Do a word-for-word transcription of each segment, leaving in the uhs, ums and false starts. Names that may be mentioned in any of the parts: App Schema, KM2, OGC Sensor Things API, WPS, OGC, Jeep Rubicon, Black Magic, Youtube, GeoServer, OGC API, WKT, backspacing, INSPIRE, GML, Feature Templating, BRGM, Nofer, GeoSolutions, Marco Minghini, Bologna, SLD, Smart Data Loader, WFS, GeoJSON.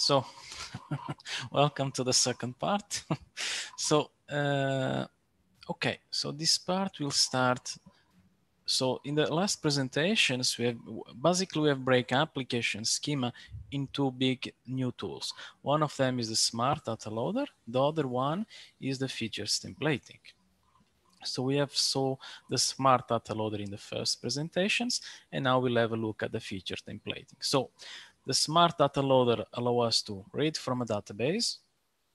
So welcome to the second part. So, uh, okay, so this part will start. So in the last presentations, we have basically we have break application schema in two big new tools. One of them is the Smart Data Loader. The other one is the Features Templating. So we have saw the Smart Data Loader in the first presentations, and now we'll have a look at the Feature Templating. So the Smart Data Loader allows us to read from a database,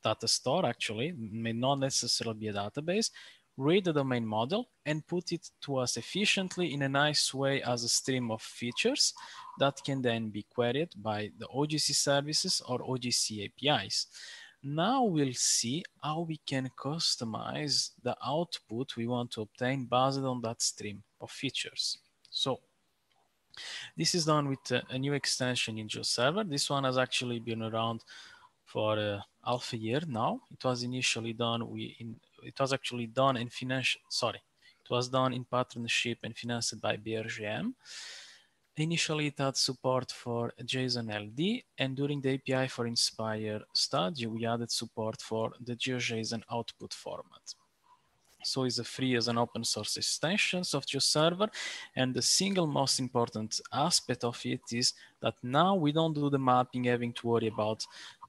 data store actually, may not necessarily be a database, read the domain model and put it to us efficiently in a nice way as a stream of features that can then be queried by the O G C services or O G C A P Is. Now we'll see how we can customize the output we want to obtain based on that stream of features. So this is done with a new extension in GeoServer. This one has actually been around for uh, half a year now. It was initially done we in it was actually done in financial sorry it was done in partnership and financed by B R G M. Initially it had support for JSON L D, and during the A P I for INSPIRE study we added support for the GeoJSON output format. So it's a free as an open source extensions of GeoServer, and the single most important aspect of it is that now we don't do the mapping, having to worry about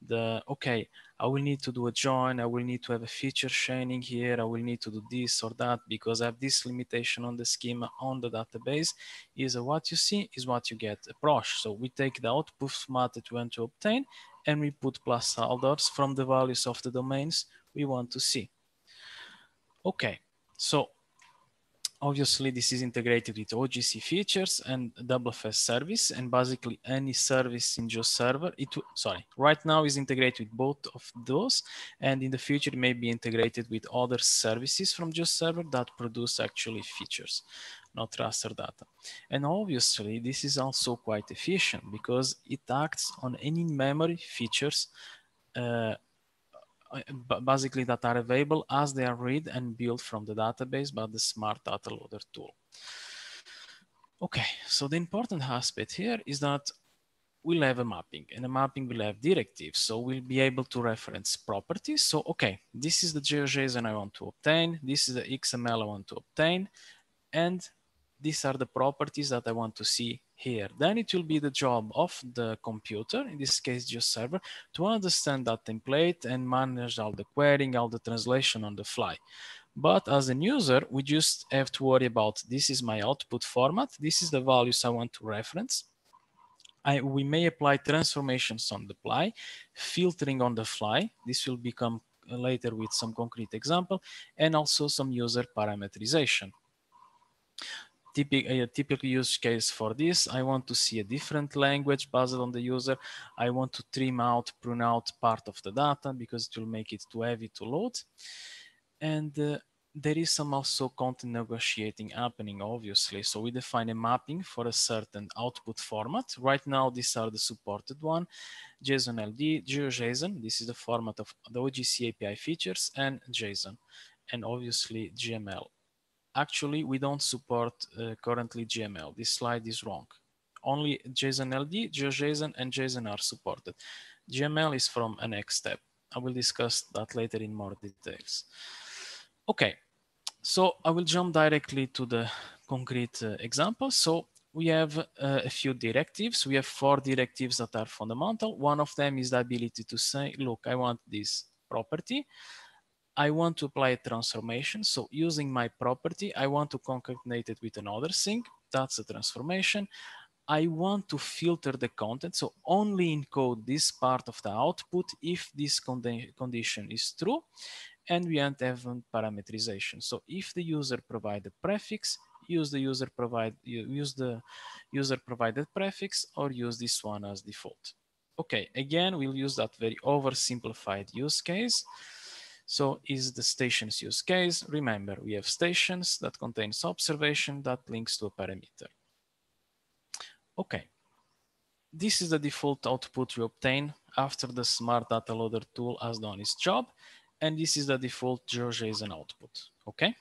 the, okay, I will need to do a join, I will need to have a feature chaining here, I will need to do this or that because I have this limitation on the schema on the database. Is a what you see is what you get approach. So we take the output format that we want to obtain and we put plus holders from the values of the domains we want to see. Okay, so obviously this is integrated with O G C features and W F S service, and basically any service in GeoServer. It sorry, right now is integrated with both of those, and in the future it may be integrated with other services from GeoServer that produce actually features, not raster data. And obviously this is also quite efficient because it acts on any memory features uh, basically that are available as they are read and built from the database by the Smart Data Loader tool. Okay, so the important aspect here is that we'll have a mapping, and a mapping will have directives. So we'll be able to reference properties. So, okay, this is the GeoJSON I want to obtain. This is the X M L I want to obtain. And these are the properties that I want to see here. Then it will be the job of the computer, in this case GeoServer, to understand that template and manage all the querying, all the translation on the fly. But as a user, we just have to worry about, this is my output format, this is the values I want to reference. I, we may apply transformations on the fly, filtering on the fly. This will become later with some concrete example, and also some user parameterization. A typical use case for this, I want to see a different language based on the user. I want to trim out, prune out part of the data because it will make it too heavy to load. And uh, there is some also content negotiating happening, obviously. So we define a mapping for a certain output format. Right now, these are the supported one, JSON L D, GeoJSON. This is the format of the O G C A P I features, and JSON, and obviously G M L. Actually, we don't support uh, currently G M L. This slide is wrong. Only JSON L D, GeoJSON, and JSON are supported. G M L is from a next step. I will discuss that later in more details. Okay, so I will jump directly to the concrete uh, example. So we have uh, a few directives. We have four directives that are fundamental. One of them is the ability to say, look, I want this property. I want to apply a transformation. So using my property, I want to concatenate it with another thing. That's a transformation. I want to filter the content. So only encode this part of the output if this condi condition is true. And we have parameterization. So if the user provided prefix, use the user provide use the user provided prefix, or use this one as default. Okay, again, we'll use that very oversimplified use case. So is the stations use case. Remember, we have stations that contains observation that links to a parameter. Okay, this is the default output we obtain after the Smart Data Loader tool has done its job, and this is the default GeoJSON output, okay?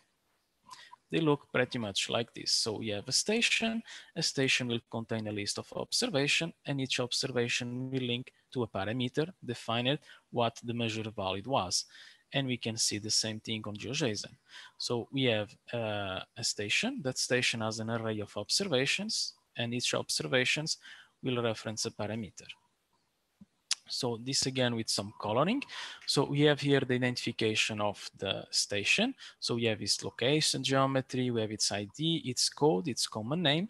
they look pretty much like this. So you have a station, a station will contain a list of observation, and each observation will link to a parameter, defined what the measure valid was. And we can see the same thing on GeoJSON. So we have uh, a station. That station has an array of observations, and each observations will reference a parameter. So this again with some coloring. So we have here the identification of the station. So we have its location, geometry, we have its I D, its code, its common name.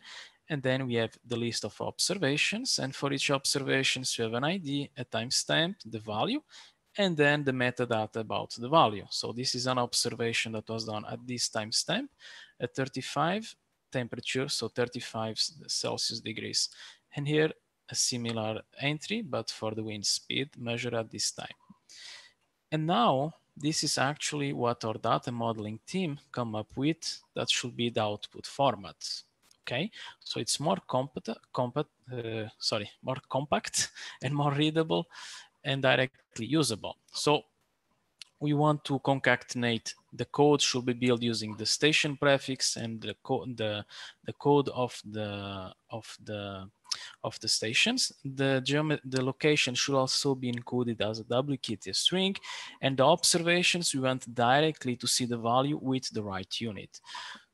And then we have the list of observations. And for each observations, we have an I D, a timestamp, the value, and then the metadata about the value. So this is an observation that was done at this timestamp at thirty-five temperature, so thirty-five Celsius degrees. And here, a similar entry, but for the wind speed measured at this time. And now this is actually what our data modeling team come up with that should be the output format. Okay, so it's more compact, compact, uh, sorry, more compact and more readable and directly usable. So we want to concatenate the code should be built using the station prefix and the code, the, the code of the of the of the stations. The, the location should also be included as a W K T string, and the observations we want directly to see the value with the right unit.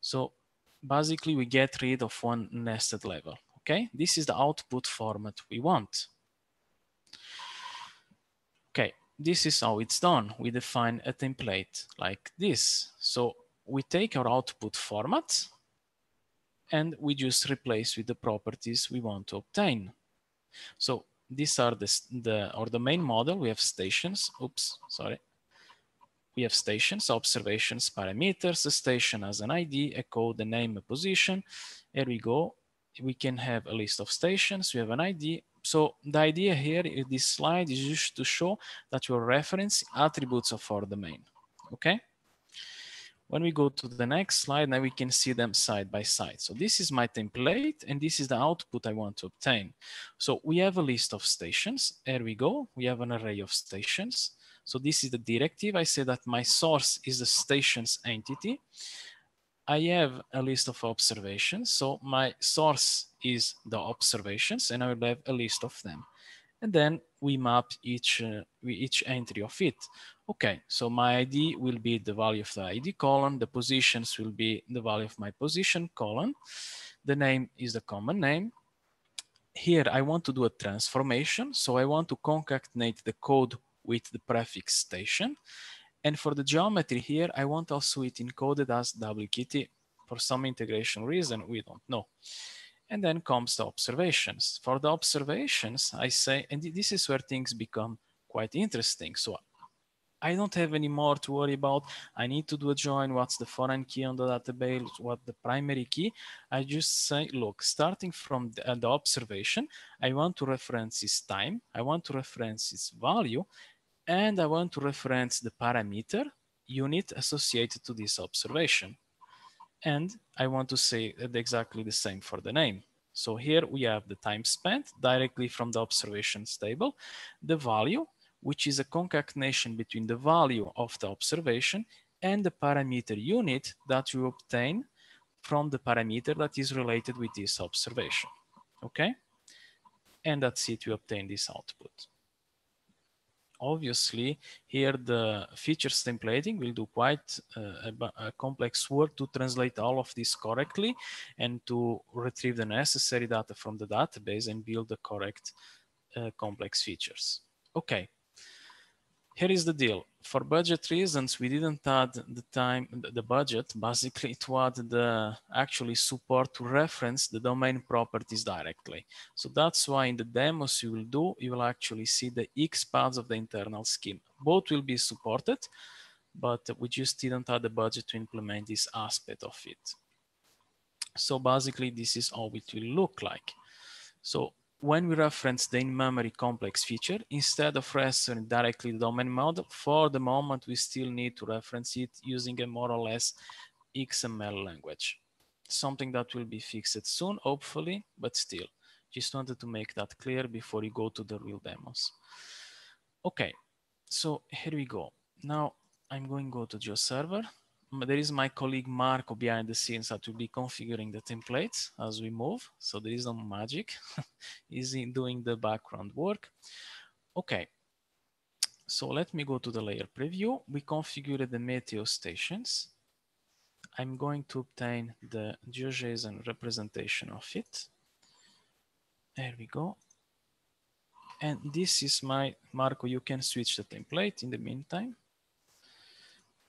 So basically we get rid of one nested level. Okay, this is the output format we want. Okay, this is how it's done. We define a template like this. So we take our output format and we just replace with the properties we want to obtain. So these are the, the or the main model. We have stations, oops, sorry. We have stations, observations, parameters, a station has an I D, a code, a name, a position. Here we go. We can have a list of stations, we have an I D. So the idea here in this slide is just to show that your reference attributes of our domain, okay? When we go to the next slide, now we can see them side by side. So this is my template, and this is the output I want to obtain. So we have a list of stations. Here we go. We have an array of stations. So this is the directive. I say that my source is the stations entity. I have a list of observations. So my source is the observations, and I will have a list of them. And then we map each, uh, each entry of it. Okay, so my I D will be the value of the I D column, the positions will be the value of my position column, the name is the common name. Here I want to do a transformation, so I want to concatenate the code with the prefix station. And for the geometry here, I want also it encoded as W K T. For some integration reason, we don't know. And then comes the observations. For the observations, I say, and this is where things become quite interesting. So I don't have any more to worry about. I need to do a join. What's the foreign key on the database? What the primary key? I just say, look, starting from the, uh, the observation, I want to reference its time. I want to reference its value. And I want to reference the parameter unit associated to this observation. And I want to say exactly the same for the name. So here we have the time spent directly from the observations table, the value, which is a concatenation between the value of the observation and the parameter unit that you obtain from the parameter that is related with this observation, okay? And that's it, we obtain this output. Obviously, here the features templating will do quite uh, a, a complex work to translate all of this correctly and to retrieve the necessary data from the database and build the correct uh, complex features. Okay. Here is the deal. For budget reasons, we didn't add the time, the budget, basically to add the actually support to reference the domain properties directly. So that's why in the demos you will do, you will actually see the X paths of the internal scheme. Both will be supported, but we just didn't add the budget to implement this aspect of it. So basically this is how it will look like. So when we reference the in-memory complex feature, instead of referencing directly the domain model, for the moment, we still need to reference it using a more or less X M L language. Something that will be fixed soon, hopefully, but still. Just wanted to make that clear before you go to the real demos. Okay, so here we go. Now I'm going to go to GeoServer. there is my colleague Marco behind the scenes that will be configuring the templates as we move. So there is no magic. He's in doing the background work. Okay. So let me go to the layer preview. We configured the meteo stations. I'm going to obtain the GeoJSON representation of it. There we go. And this is my, Marco, you can switch the template in the meantime.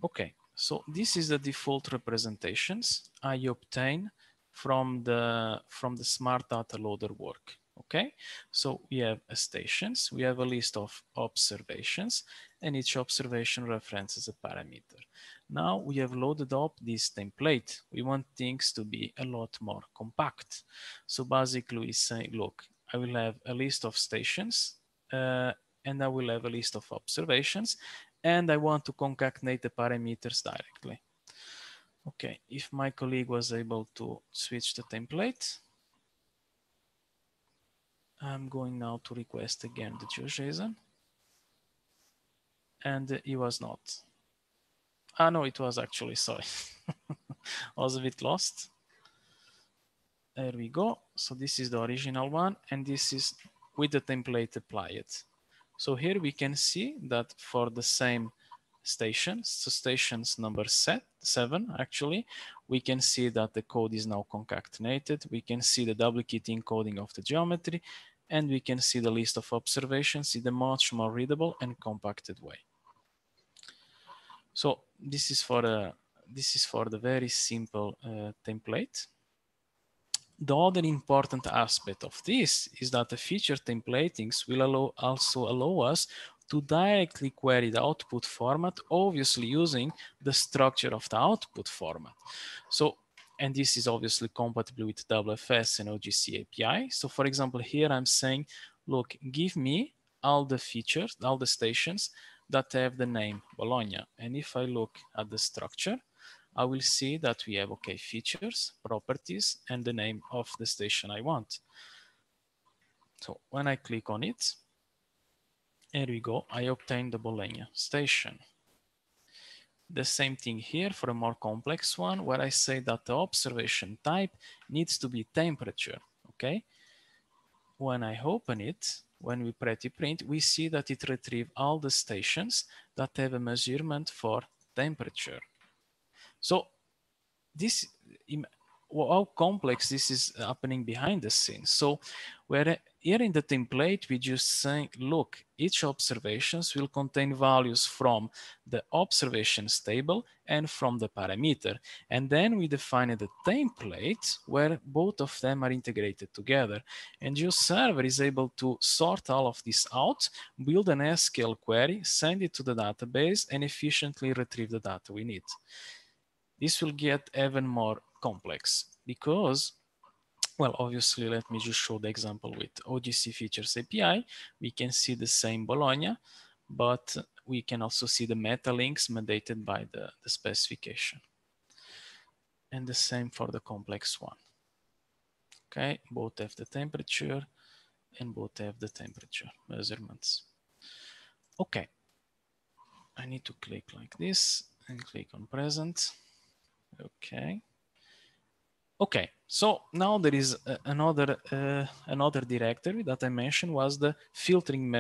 Okay, so this is the default representations I obtain from the, from the Smart Data Loader work. Okay, so we have a stations, we have a list of observations, and each observation references a parameter. Now we have loaded up this template. We want things to be a lot more compact. So basically we say, look, I will have a list of stations, uh, and I will have a list of observations, and I want to concatenate the parameters directly. Okay, if my colleague was able to switch the template, I'm going now to request again the GeoJSON, and it was not. Ah, no, it was actually, sorry. I was a bit lost. There we go. So this is the original one, and this is with the template applied. So here we can see that for the same stations, so stations number set, seven, actually, we can see that the code is now concatenated. We can see the W K T encoding of the geometry, and we can see the list of observations in a much more readable and compacted way. So this is for the, this is for the very simple uh, template. The other important aspect of this is that the feature templating will allow, also allow us to directly query the output format, obviously using the structure of the output format. So, and this is obviously compatible with W F S and O G C A P I. So for example, here I'm saying, look, give me all the features, all the stations that have the name Bologna. And if I look at the structure, I will see that we have, okay, features, properties, and the name of the station I want. So when I click on it, there we go, I obtain the Bologna station. The same thing here for a more complex one, where I say that the observation type needs to be temperature, okay? When I open it, when we pretty print, we see that it retrieves all the stations that have a measurement for temperature. So this, how complex this is happening behind the scenes. So where here in the template, we just say, look, each observations will contain values from the observations table and from the parameter. And then we define the template where both of them are integrated together. And GeoServer is able to sort all of this out, build an S Q L query, send it to the database, and efficiently retrieve the data we need. This will get even more complex because, well, obviously, let me just show the example with O G C Features A P I. We can see the same Bologna, but we can also see the meta links mandated by the, the specification. And the same for the complex one. Okay, both have the temperature and both have the temperature measurements. Okay, I need to click like this and click on present. Okay. Okay. So now there is another uh, another directory that I mentioned was the filtering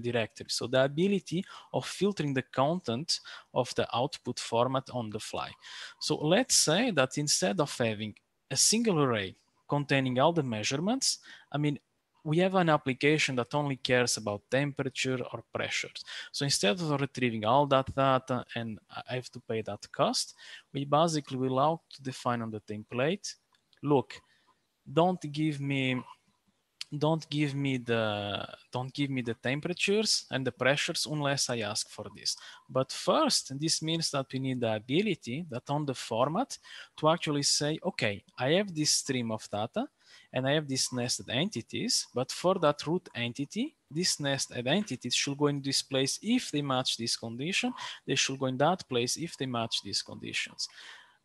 directory. So the ability of filtering the content of the output format on the fly. So let's say that instead of having a single array containing all the measurements, I mean, we have an application that only cares about temperature or pressures. So instead of retrieving all that data and I have to pay that cost, we basically will allow to define on the template, look, don't give me, don't give me the, don't give me the temperatures and the pressures unless I ask for this. But first, this means that we need the ability that on the format to actually say, okay, I have this stream of data, and I have these nested entities, but for that root entity, this nested entities should go in this place if they match this condition. They should go in that place if they match these conditions.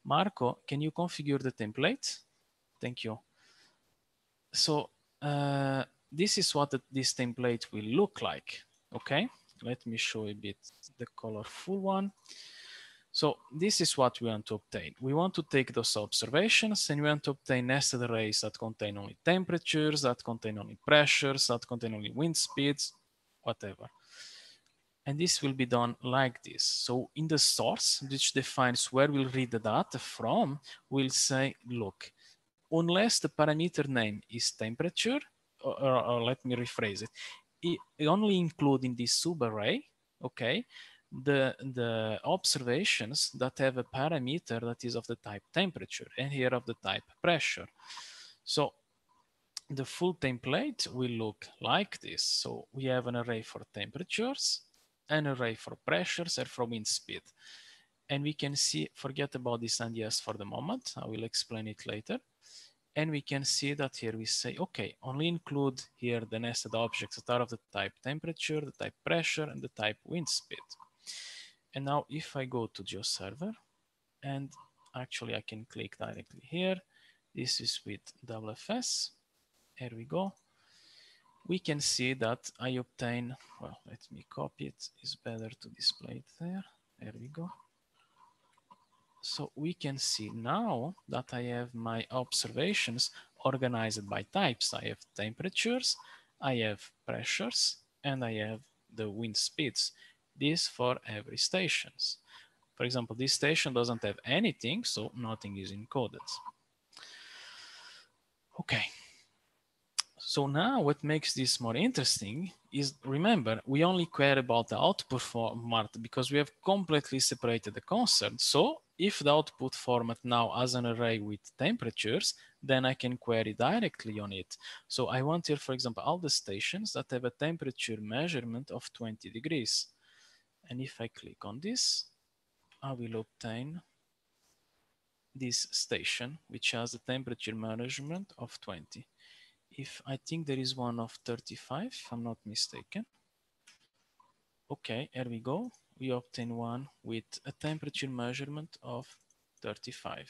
Marco, can you configure the template? Thank you. So uh, this is what the, this template will look like. Okay, let me show a bit the colorful one. So this is what we want to obtain. We want to take those observations and we want to obtain nested arrays that contain only temperatures, that contain only pressures, that contain only wind speeds, whatever. And this will be done like this. So in the source, which defines where we'll read the data from, we'll say, look, unless the parameter name is temperature, or, or, or let me rephrase it, it only include in this subarray, okay, the, the observations that have a parameter that is of the type temperature and here of the type pressure. So the full template will look like this. So we have an array for temperatures, an array for pressures and for wind speed. And we can see, forget about this N D S for the moment, I will explain it later. And we can see that here we say, okay, only include here the nested objects that are of the type temperature, the type pressure, and the type wind speed. And now if I go to GeoServer, and actually I can click directly here. This is with W F S. Here we go. We can see that I obtain, well, let me copy it. It's better to display it there. There we go. So we can see now that I have my observations organized by types. I have temperatures, I have pressures, and I have the wind speeds. This for every station. For example, this station doesn't have anything, so nothing is encoded. Okay. So now what makes this more interesting is, remember, we only care about the output format because we have completely separated the concern. So if the output format now has an array with temperatures, then I can query directly on it. So I want here, for example, all the stations that have a temperature measurement of twenty degrees. And if I click on this, I will obtain this station, which has a temperature measurement of twenty. If I think there is one of thirty-five, if I'm not mistaken. Okay, here we go. We obtain one with a temperature measurement of thirty-five.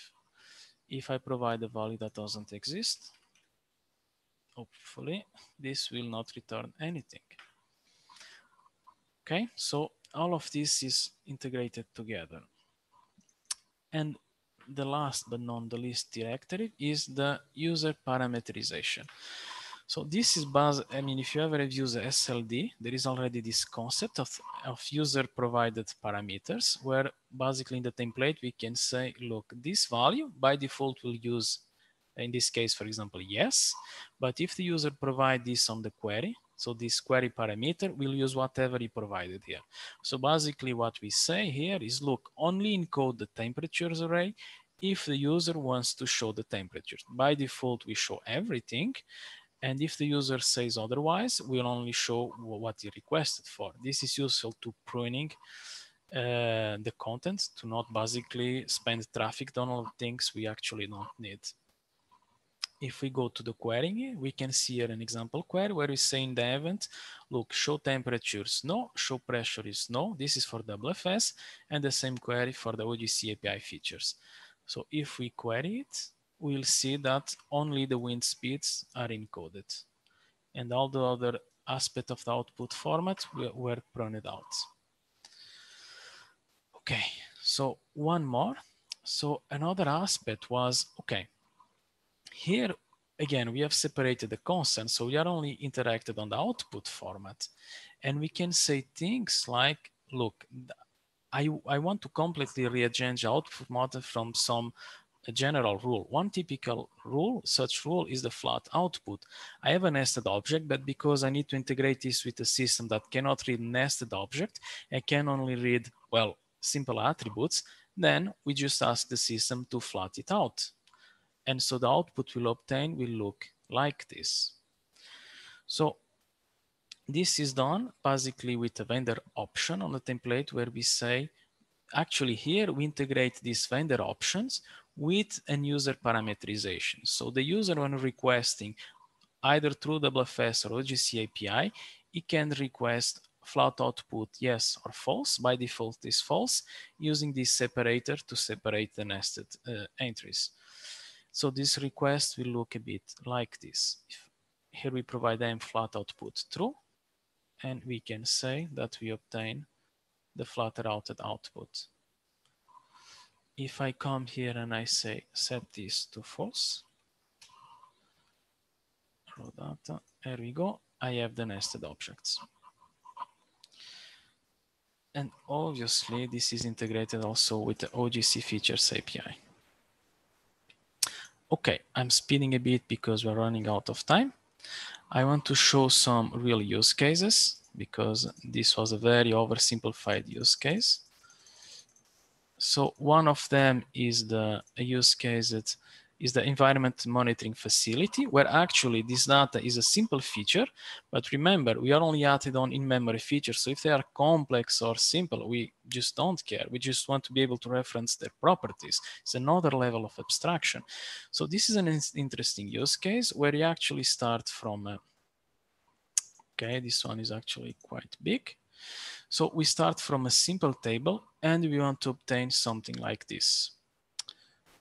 If I provide a value that doesn't exist, hopefully this will not return anything. Okay, so all of this is integrated together. And the last but not the least directive is the user parameterization. So this is bas I mean, if you ever have used S L D, there is already this concept of, of user-provided parameters, where basically in the template we can say, look, this value by default will use, in this case, for example, yes. But if the user provides this on the query, so this query parameter will use whatever he provided here. So basically what we say here is, look, only encode the temperatures array if the user wants to show the temperatures. By default, we show everything. And if the user says otherwise, we'll only show what he requested for. This is useful to pruning uh, the contents, to not basically spend traffic on all things we actually don't need. If we go to the querying, we can see here an example query where we say in the event, look, show temperatures, no, show pressure is no. This is for W F S and the same query for the O G C A P I features. So if we query it, we'll see that only the wind speeds are encoded and all the other aspects of the output format were printed out. Okay, so one more. So another aspect was, okay, here, again, we have separated the constants, so we are only interacted on the output format. And we can say things like, look, I, I want to completely rearrange output model from some general rule. One typical rule, such rule, is the flat output. I have a nested object, but because I need to integrate this with a system that cannot read nested object, I can only read, well, simple attributes, then we just ask the system to flat it out. And so the output we'll obtain will look like this. So this is done basically with a vendor option on the template where we say, actually here we integrate these vendor options with an user parameterization. So the user, when requesting either through W F S or O G C A P I, he can request flat output yes or false. By default is false, using this separator to separate the nested uh, entries. So this request will look a bit like this. If here we provide them flat output true, and we can say that we obtain the flatter-outed output. if I come here and I say set this to false, raw data, there we go, I have the nested objects. And obviously this is integrated also with the O G C features A P I. Okay, I'm speeding a bit because we're running out of time. I want to show some real use cases because this was a very oversimplified use case. So one of them is the use case that is the environment monitoring facility, where actually this data is a simple feature, but remember we are only added on in-memory features. So if they are complex or simple, we just don't care. We just want to be able to reference their properties. It's another level of abstraction. So this is an interesting use case where you actually start from, uh, okay, this one is actually quite big. So we start from a simple table and we want to obtain something like this.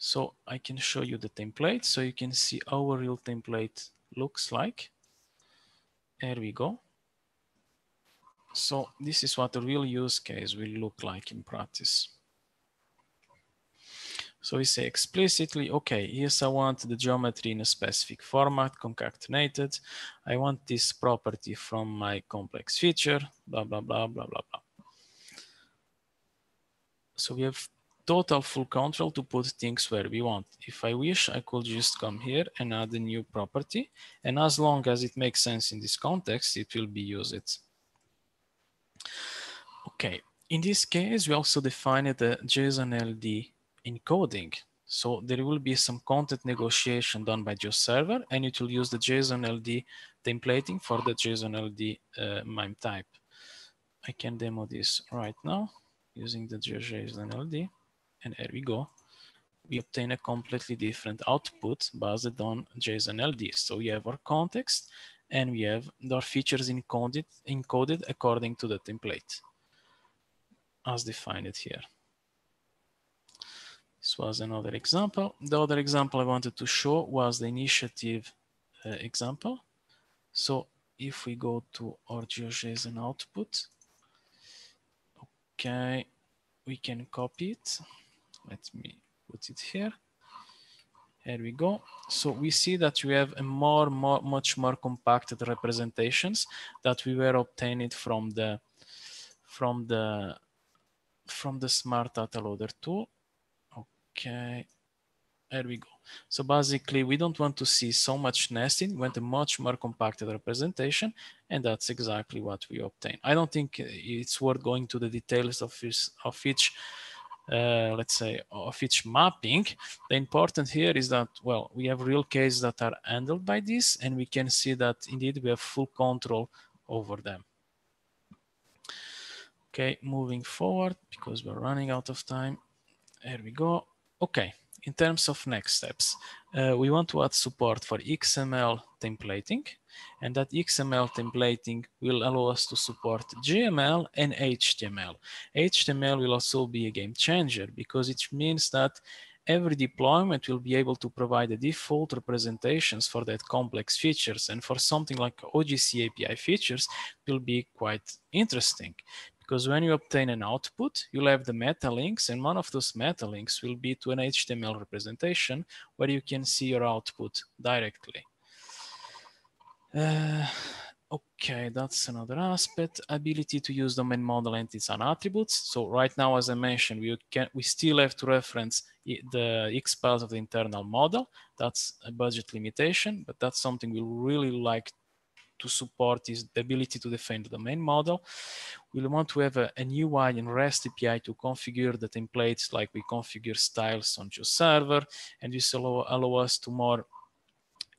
So I can show you the template so you can see our real template looks like. There we go. So this is what the real use case will look like in practice. So we say explicitly, okay, yes, I want the geometry in a specific format, concatenated. I want this property from my complex feature, blah, blah, blah, blah, blah, blah. So we have total full control to put things where we want. If I wish, I could just come here and add a new property. And as long as it makes sense in this context, it will be used. Okay, in this case, we also defined the JSON L D encoding. So there will be some content negotiation done by GeoServer, and it will use the JSON L D templating for the JSON L D uh, MIME type. I can demo this right now using the JSON L D. And there we go. We obtain a completely different output based on JSON L D. So we have our context and we have our features encoded, encoded according to the template as defined here. This was another example. The other example I wanted to show was the initiative uh, example. So if we go to our GeoJSON output, okay, we can copy it. Let me put it here. Here we go. So we see that we have a more, more, much more compacted representations that we were obtained from the, from the, from the Smart Data Loader tool. Okay, there we go. So basically, we don't want to see so much nesting. We want a much more compacted representation, and that's exactly what we obtain. I don't think it's worth going to the details of this, of each. Uh, let's say, of each mapping. The important here is that, well, we have real cases that are handled by this, and we can see that indeed we have full control over them. Okay, moving forward, because we're running out of time. Here we go. Okay, in terms of next steps, uh, we want to add support for X M L templating, and that X M L templating will allow us to support G M L and H T M L. H T M L will also be a game changer because it means that every deployment will be able to provide the default representations for that complex features, and for something like O G C A P I features, it will be quite interesting. Because when you obtain an output, you'll have the meta links, and one of those meta links will be to an H T M L representation where you can see your output directly. Uh, okay, that's another aspect. Ability to use domain model entities and attributes. So right now, as I mentioned, we can we still have to reference the X path of the internal model. That's a budget limitation, but that's something we really like to support, is the ability to define the domain model. We'll want to have a, a U I in REST A P I to configure the templates like we configure styles on GeoServer, and this allow, allow us to more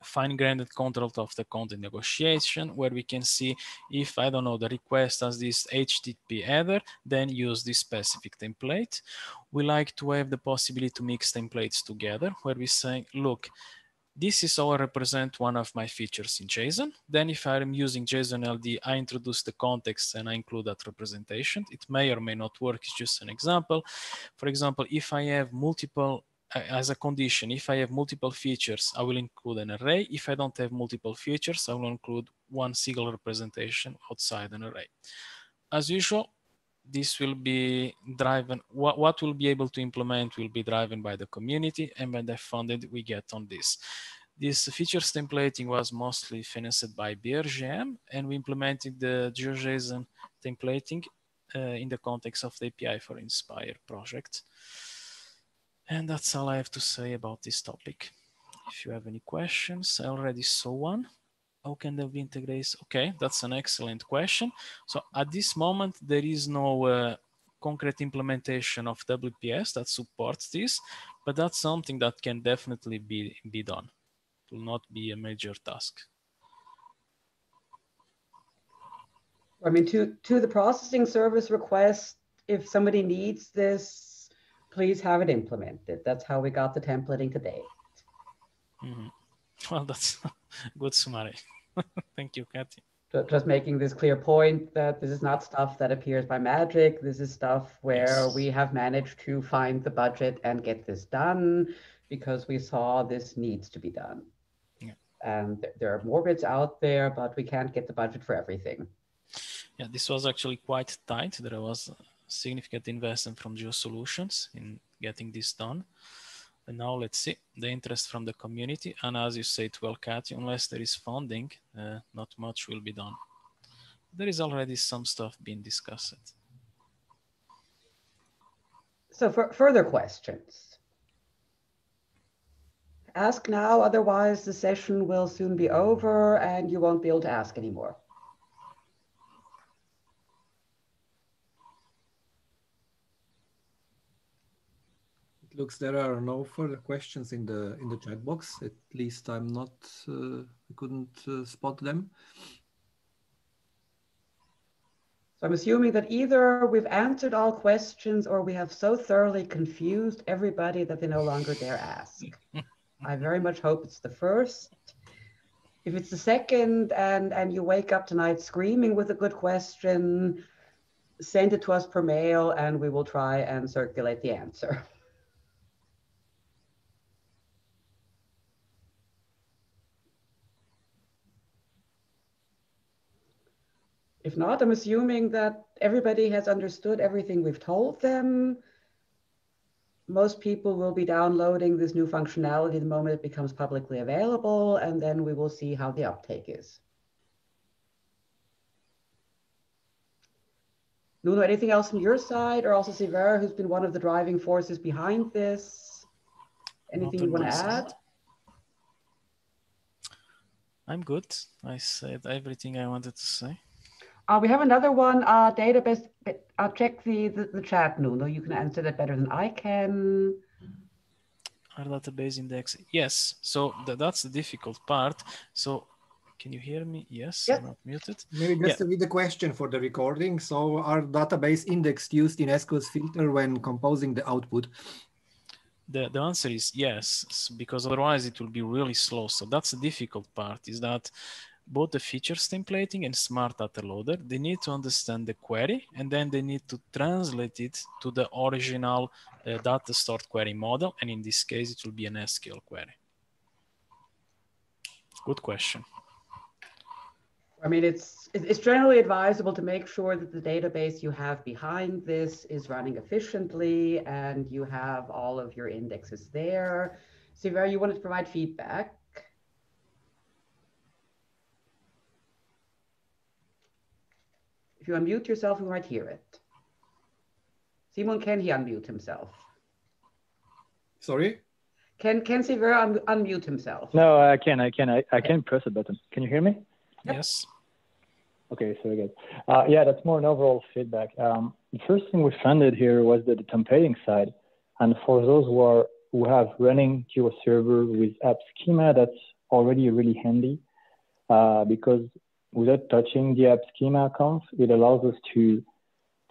fine-grained control of the content negotiation, where we can see if, I don't know, the request has this H T T P header, then use this specific template. We like to have the possibility to mix templates together, where we say, look, this is how I represent one of my features in JSON. Then if I'm using JSON L D, I introduce the context and I include that representation. It may or may not work, it's just an example. For example, if I have multiple, as a condition, if I have multiple features, I will include an array. If I don't have multiple features, I will include one single representation outside an array. As usual, this will be driven, what, what we'll be able to implement will be driven by the community and by the funding we get on this. This features templating was mostly financed by B R G M, and we implemented the GeoJSON templating uh, in the context of the A P I for INSPIRE project. And that's all I have to say about this topic. If you have any questions, I already saw one. How can they be integrated? Okay, that's an excellent question. So at this moment, there is no uh, concrete implementation of W P S that supports this, but that's something that can definitely be, be done. It will not be a major task. I mean, to, to the processing service request, if somebody needs this, please have it implemented. That's how we got the templating today. Mm-hmm. Well, that's good summary. Thank you, Kathy. Just making this clear point that this is not stuff that appears by magic. This is stuff where yes. we have managed to find the budget and get this done because we saw this needs to be done. Yeah. And th there are more bits out there, but we can't get the budget for everything. Yeah, this was actually quite tight. There was significant investment from GeoSolutions in getting this done. And now let's see the interest from the community. And as you said, well, Kathy, unless there is funding, uh, not much will be done. There is already some stuff being discussed. So for further questions, ask now, otherwise the session will soon be over and you won't be able to ask anymore. Looks there are no further questions in the in the chat box. At least I'm not uh, I couldn't uh, spot them. So I'm assuming that either we've answered all questions or we have so thoroughly confused everybody that they no longer dare ask. I very much hope it's the first. If it's the second and and you wake up tonight screaming with a good question, send it to us per mail and we will try and circulate the answer. If not, I'm assuming that everybody has understood everything we've told them. Most people will be downloading this new functionality the moment it becomes publicly available, and then we will see how the uptake is. Nuno, anything else from your side, or also Severa, who's been one of the driving forces behind this? Anything you want to add? I'm good. I said everything I wanted to say. Uh, we have another one, uh, database. I'll check the, the, the chat, Nuno. You can answer that better than I can. Our database index. Yes. So th that's the difficult part. So can you hear me? Yes, yes. I'm not muted. Maybe just yeah. with a question for the recording. So are database index used in S Q L's filter when composing the output? The, the answer is yes, because otherwise it will be really slow. So that's the difficult part, is that both the features templating and smart data loader, they need to understand the query and then they need to translate it to the original uh, data stored query model. And in this case, it will be an S Q L query. Good question. I mean, it's, it's generally advisable to make sure that the database you have behind this is running efficiently and you have all of your indexes there. Severa, you wanted to provide feedback. If you unmute yourself, you might hear it. Simon, can he unmute himself? Sorry? Can can Severa un unmute himself? No, I can. I can. I, I can press a button. Can you hear me? Yes. Okay, so good. Uh, yeah, that's more an overall feedback. Um, the first thing we funded here was the, the templating side, and for those who are who have running GeoServer with App Schema, that's already really handy uh, because. Without touching the app schema conf, it allows us to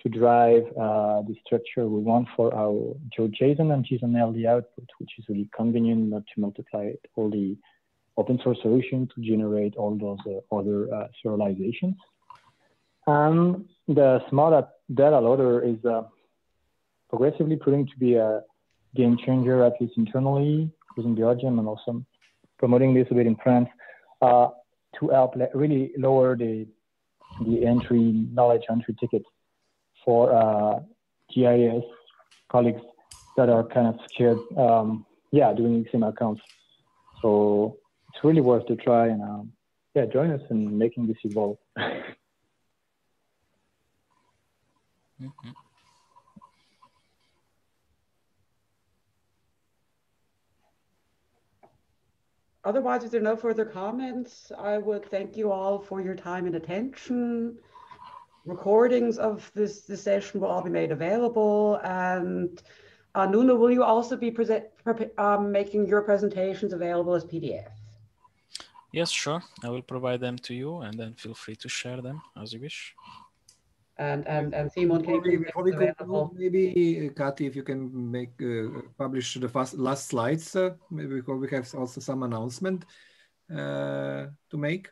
to drive uh, the structure we want for our GeoJSON and JSON L D output, which is really convenient not to multiply all the open source solution to generate all those uh, other uh, serializations. And the smart data loader is uh, progressively proving to be a game changer, at least internally, within Belgium and also promoting this a bit in France. Uh, to help really lower the, the entry, knowledge entry ticket for uh, G I S colleagues that are kind of scared, um, yeah, doing Xamarin accounts. So it's really worth to try and um, yeah, join us in making this evolve. Mm-hmm. Otherwise, if there are no further comments, I would thank you all for your time and attention. Recordings of this, this session will all be made available. And uh, Nuno, will you also be present, um, making your presentations available as P D F? Yes, sure. I will provide them to you, and then feel free to share them as you wish. And and and Simon, can you before we conclude, maybe Kati, if you can make uh, publish the first, last slides, uh, maybe because we have also some announcement uh, to make.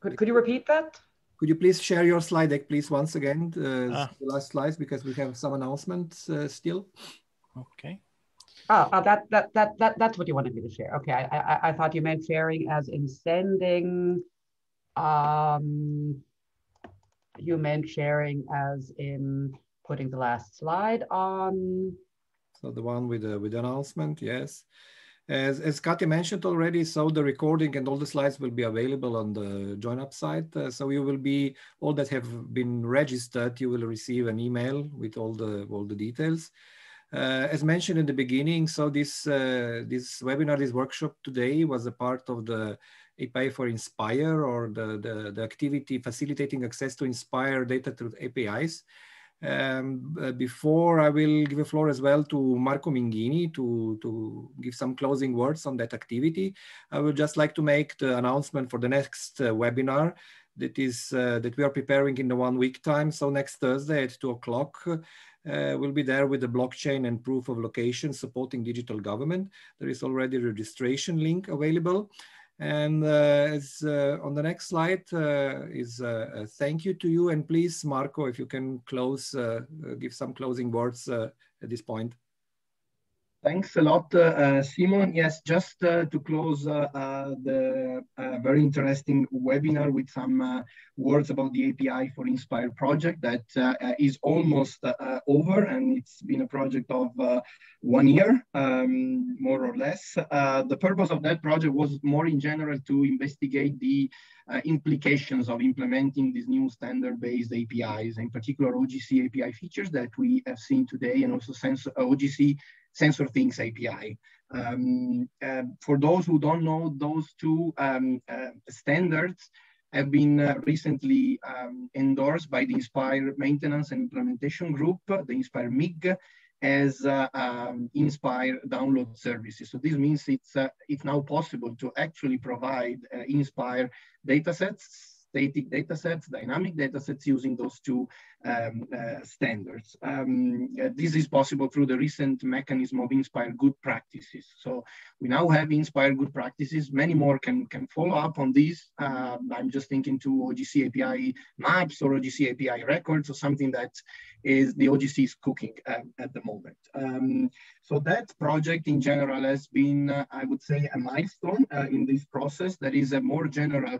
Could could you repeat that? Could you please share your slide deck, please, once again, uh, ah. the last slides, because we have some announcements uh, still. Okay. Oh, oh, that that that that that's what you wanted me to share. Okay, I I, I thought you meant sharing as in sending. Um, you meant sharing as in putting the last slide on. So the one with the, with the announcement, yes. As, as Kati mentioned already, so the recording and all the slides will be available on the JoinUp site. Uh, so you will be, all that have been registered, you will receive an email with all the, all the details. Uh, as mentioned in the beginning, so this, uh, this webinar, this workshop today was a part of the A P I for INSPIRE, or the, the, the activity facilitating access to INSPIRE data through A P Is. Um, uh, before I will give a floor as well to Marco Minghini to, to give some closing words on that activity, I would just like to make the announcement for the next uh, webinar that is uh, that we are preparing in the one week time. So next Thursday at two o'clock, Uh, we'll be there with the blockchain and proof of location supporting digital government. There is already a registration link available. And uh, as, uh, on the next slide uh, is uh, a thank you to you. And please, Marco, if you can close, uh, give some closing words uh, at this point. Thanks a lot, uh, Simon. Yes, just uh, to close uh, uh, the uh, very interesting webinar with some uh, words about the A P I for INSPIRE project that uh, is almost uh, over, and it's been a project of uh, one year, um, more or less. Uh, the purpose of that project was more in general to investigate the Uh, implications of implementing these new standard-based A P Is, in particular O G C A P I features that we have seen today, and also sensor, O G C Sensor Things A P I. Um, uh, for those who don't know, those two um, uh, standards have been uh, recently um, endorsed by the INSPIRE Maintenance and Implementation Group, the INSPIRE M I G, as uh, um, INSPIRE download services. So this means it's, uh, it's now possible to actually provide uh, INSPIRE datasets, static datasets, dynamic datasets using those two um, uh, standards. Um, uh, this is possible through the recent mechanism of INSPIRE good practices. So we now have INSPIRE good practices. Many more can, can follow up on these. Uh, I'm just thinking to O G C A P I maps or O G C A P I records, or something that is the O G C is cooking uh, at the moment. Um, so that project in general has been, uh, I would say, a milestone uh, in this process. That is a more general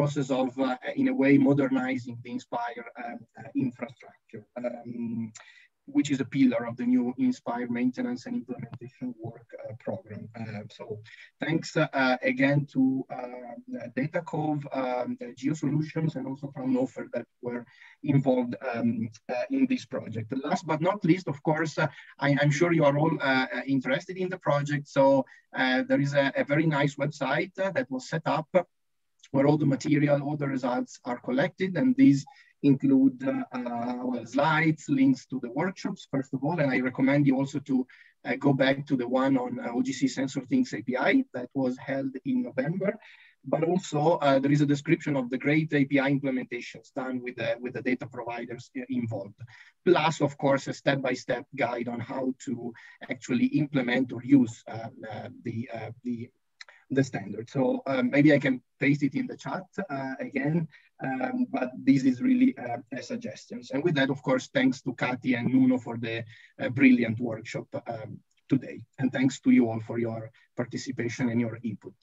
process of, uh, in a way, modernizing the INSPIRE uh, infrastructure, um, which is a pillar of the new INSPIRE maintenance and implementation work uh, program. Uh, so thanks uh, again to uh, Data Cove, um, GeoSolutions, and also from Nofer that were involved um, uh, in this project. Last but not least, of course, uh, I, I'm sure you are all uh, interested in the project. So uh, there is a, a very nice website uh, that was set up where all the material, all the results are collected, and these include uh, uh, well, slides, links to the workshops, first of all, and I recommend you also to uh, go back to the one on uh, O G C Sensor Things A P I that was held in November, but also uh, there is a description of the great A P I implementations done with the, with the data providers involved. Plus, of course, a step-by-step guide on how to actually implement or use uh, uh, the, uh, the the standard. So uh, maybe I can paste it in the chat uh, again, um, but this is really uh, a suggestion. And with that, of course, thanks to Kati and Nuno for the uh, brilliant workshop um, today. And thanks to you all for your participation and your input.